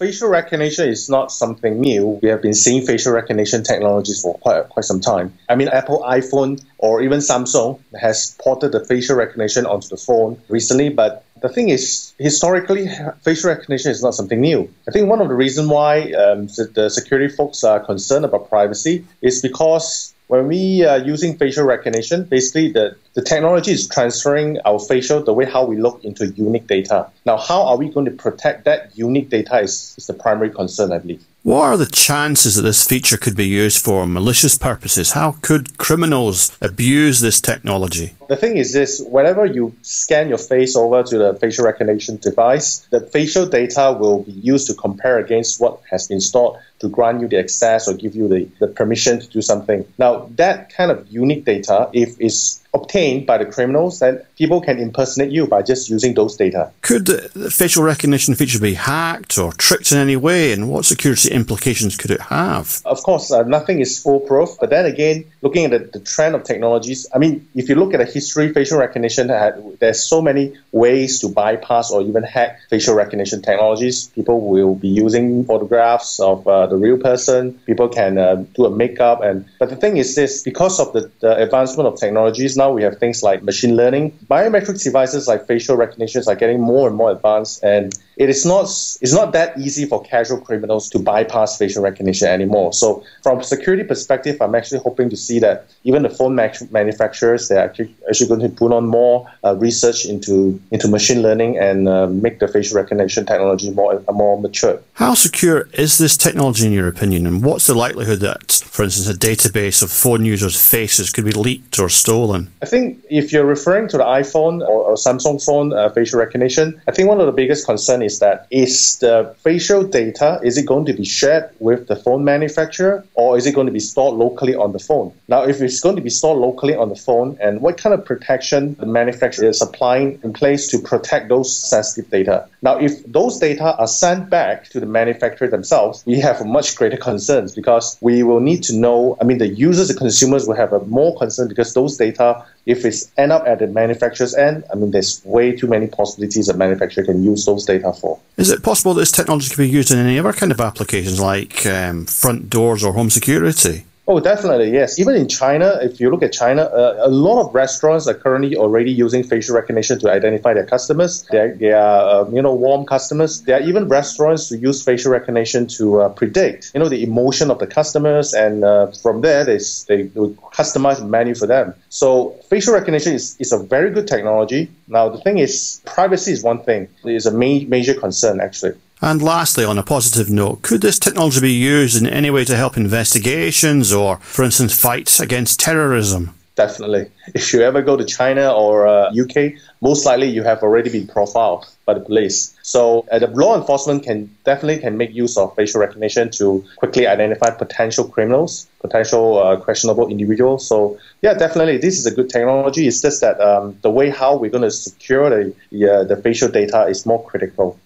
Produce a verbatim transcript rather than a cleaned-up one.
facial recognition is not something new. We have been seeing facial recognition technologies for quite quite some time. I mean, Apple iPhone or even Samsung has ported the facial recognition onto the phone recently, but the thing is, historically, facial recognition is not something new. I think one of the reasons why um, the security folks are concerned about privacy is because when we are using facial recognition, basically the, the technology is transferring our facial, the way how we look, into unique data. Now, how are we going to protect that unique data is, is the primary concern, I believe. What are the chances that this feature could be used for malicious purposes? How could criminals abuse this technology? The thing is this, whenever you scan your face over to the facial recognition device, the facial data will be used to compare against what has been stored to grant you the access or give you the, the permission to do something. Now, that kind of unique data, if it's obtained by the criminals, then people can impersonate you by just using those data. Could the facial recognition feature be hacked or tricked in any way, and what security implications could it have? Of course, uh, nothing is foolproof, but then again, looking at the, the trend of technologies, I mean, if you look at the history, facial recognition, uh, there's so many ways to bypass or even hack facial recognition technologies. People will be using photographs of uh, the real person, people can uh, do a makeup, and but the thing is this, because of the, the advancement of technologies, now we have things like machine learning. Biometric devices like facial recognitions are getting more and more advanced, and it is not it's not that easy for casual criminals to bypass facial recognition anymore. So from a security perspective, I'm actually hoping to see that even the phone manufacturers, they're actually, actually going to put on more uh, research into, into machine learning and uh, make the facial recognition technology more, more mature. How secure is this technology in your opinion, and what's the likelihood that, for instance, a database of phone users' faces could be leaked or stolen? I think if you're referring to the iPhone or, or Samsung phone uh, facial recognition, I think one of the biggest concerns is Is that is the facial data, is it going to be shared with the phone manufacturer, or is it going to be stored locally on the phone? Now, if it's going to be stored locally on the phone, and what kind of protection the manufacturer is applying in place to protect those sensitive data? Now, if those data are sent back to the manufacturer themselves, we have much greater concerns, because we will need to know, I mean, the users, the consumers will have a more concern, because those data, if it's end up at the manufacturer's end, I mean, there's way too many possibilities that manufacturer can use those data for. Is it possible that this technology can be used in any other kind of applications, like um, front doors or home security? Oh, definitely, yes. Even in China, if you look at China, uh, a lot of restaurants are currently already using facial recognition to identify their customers. They're, they are, uh, you know, warm customers. There are even restaurants who use facial recognition to uh, predict, you know, the emotion of the customers, and uh, from there, they they will customize the menu for them. So facial recognition is, is a very good technology. Now, the thing is, privacy is one thing. It's a ma major concern, actually. And lastly, on a positive note, could this technology be used in any way to help investigations or, for instance, fights against terrorism? Definitely. If you ever go to China or uh, U K, most likely you have already been profiled by the police. So uh, the law enforcement can definitely can make use of facial recognition to quickly identify potential criminals, potential uh, questionable individuals. So yeah, definitely, this is a good technology. It's just that um, the way how we're going to secure the, uh, the facial data is more critical.